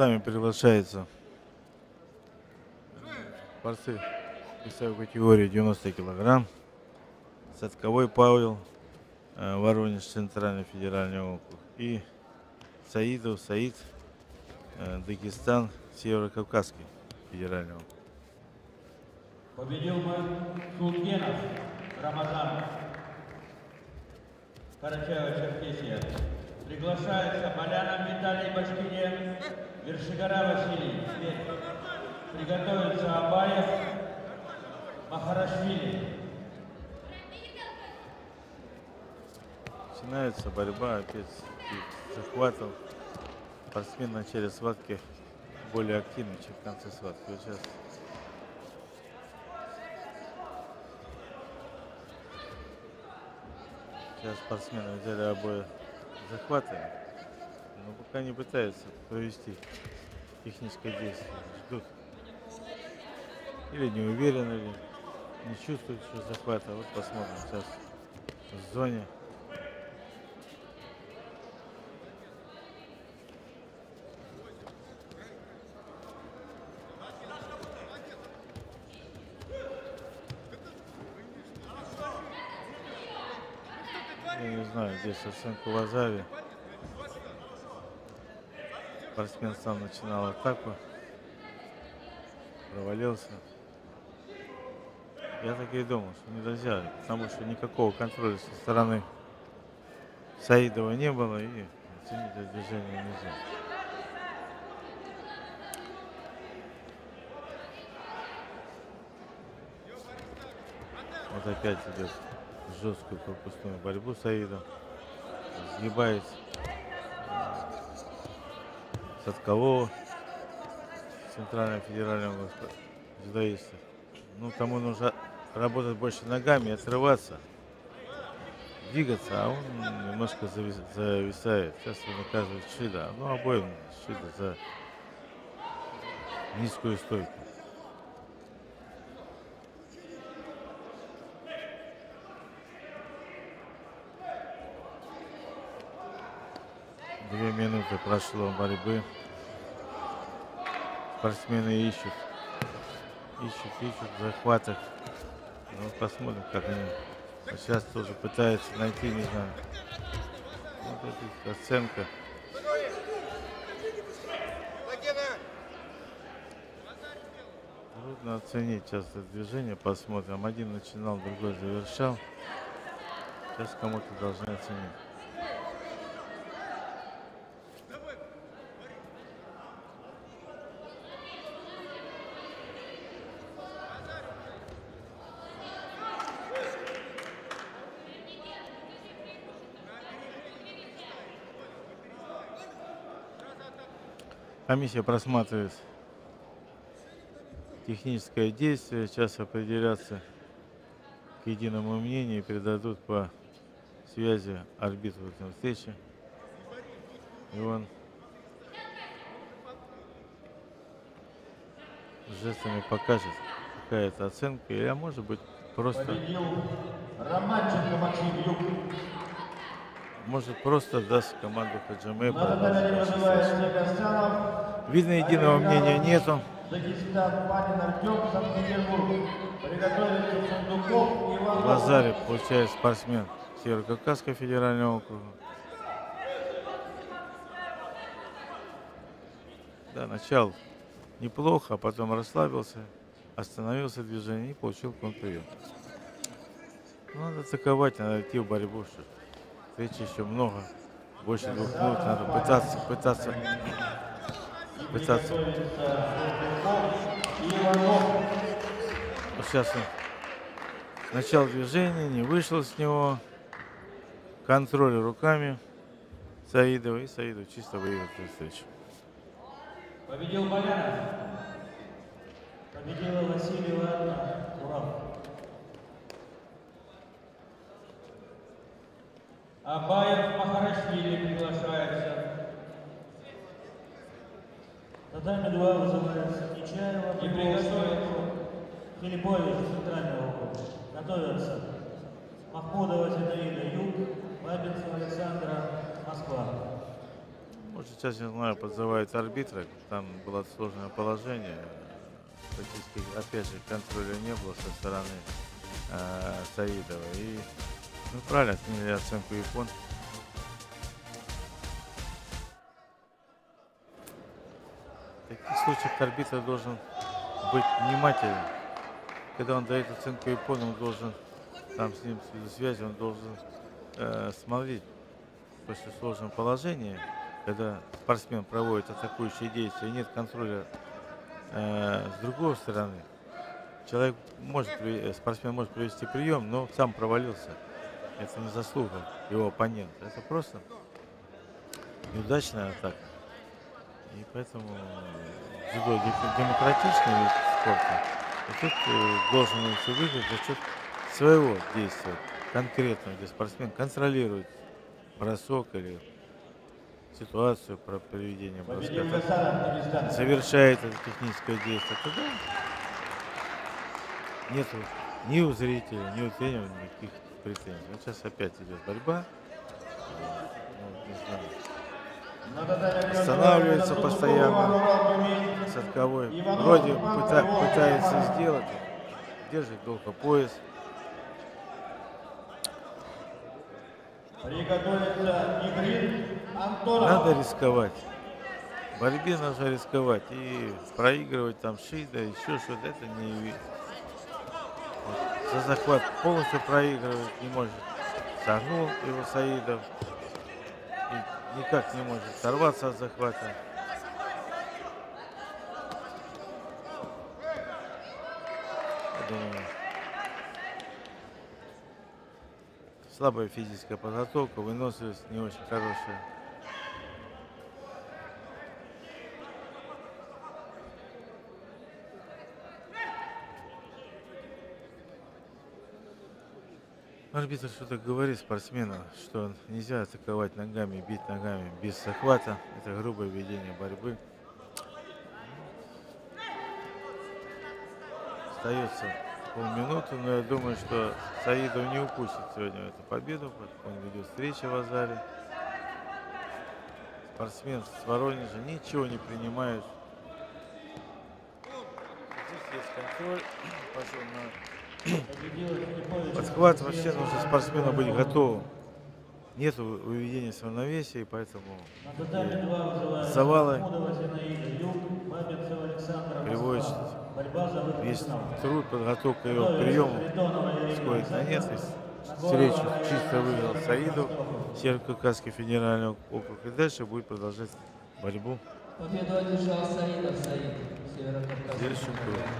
местами приглашается борцы весовой категории 90 килограмм. Садковой Павел, Воронеж, Центральный федеральный округ. И Саидов Саид, Дагестан, Северо-Кавказский федеральный округ. Победил бы Сулкенов, Рамазанов, Карачаево-Черкесия. Приглашается Болян Миталий, Башкирия, Вершигара Василий. Приготовится Абаев Махарашвили. Начинается борьба опять с захватов. Спортсмен в начале схватки более активный, чем в конце схватки. Вот сейчас спортсмены взяли обои захваты, но пока не пытаются провести техническое действие. Ждут. Или не уверены, или не чувствуют, что захвата. Вот посмотрим сейчас в зоне. Здесь оценку Лазарев. Спортсмен сам начинал атаку. Провалился. Я так и думал, что не дозяли, потому что никакого контроля со стороны Саидова не было, и оценить это движение нельзя. Вот опять идет жесткую корпусную борьбу Саидов. Сгибается Садкового, Центрального федерального дзюдоиста. Ну, тому нужно работать больше ногами, отрываться, двигаться, а он немножко зависает. Сейчас он наказывает Шида. Ну, обоим Шида за низкую стойку. Две минуты прошло борьбы. Спортсмены ищут в захватах. Ну, посмотрим, как они сейчас тоже пытаются найти, не знаю. Вот эта оценка. Трудно оценить сейчас это движение, посмотрим. Один начинал, другой завершал. Сейчас кому-то должны оценить. Комиссия просматривает техническое действие. Сейчас определятся к единому мнению и передадут по связи арбитру этой встречи. И он жестами покажет, какая это оценка. Или, а может быть, просто... Может, просто даст команду Хаджиме. Видно, единого мнения нету. Лазарев получает спортсмен Северо-Кавказского федерального округа. Да, начал неплохо, а потом расслабился, остановился движение и получил контрприем. Надо атаковать, надо идти в борьбу. Встречи еще много, больше 2 минут, надо пытаться. Вот сейчас он начал движение, не вышел с него. Контроль руками Саидова, и Саидов чисто выиграл эту встречу. Победил Боляров, победила Васильева. Ура! Абаев Махарашвили приглашается. Наталья Медуваева называется Нечаева. И приглашает Филиппович Центрального округа. Готовятся Махмудова, Саидова Юг, Бабинцева Александра, Москва. Ну, сейчас, не знаю, подзывают арбитра. Там было сложное положение. Практически, опять же, контроля не было со стороны Саидова. И ну, правильно отменили оценку японцев. В таких случаях арбитр должен быть внимателен. Когда он дает оценку японцам, он должен, там с ним связи, он должен смотреть после сложного положения. Когда спортсмен проводит атакующие действия и нет контроля с другой стороны, человек может, спортсмен может провести прием, но сам провалился. Это не заслуга его оппонента. Это просто неудачная атака. И поэтому дзюдо демократичный вид спорта. И тут должен все выиграть за счет своего действия конкретного, где спортсмен контролирует бросок или ситуацию про проведение броска, совершает это техническое действие, тогда нет ни у зрителя, ни у тренера никаких претензий. Вот сейчас опять идет борьба. Останавливается постоянно. Садковой вроде пытается сделать. Держит долго пояс. Надо рисковать. В борьбе нужно рисковать. И проигрывать там шида, еще что-то. Это не... Вот. За захват полностью проигрывать не может. Согнул его Саидов. И никак не может сорваться от захвата. Я думаю, слабая физическая подготовка, выносливость не очень хорошая. Арбитр что-то говорит спортсмену, что нельзя атаковать ногами, бить ногами без захвата. Это грубое ведение борьбы. Остается полминуты, но я думаю, что Саидов не упустит сегодня эту победу. Он ведет встречи в Азаре. Спортсмен с Воронежа ничего не принимает. Здесь есть контроль. Пошел на подхват. Вообще нужно спортсмену быть готовым. Нет выведения с равновесия, и поэтому завалы приводят весь труд, подготовка его к приему сходит на нет. Встречу чисто выиграл Саидов, Северо-Кавказский федеральный округ, и дальше будет продолжать борьбу. Победу одержал Саидов, Саид, Северо-Кавказский.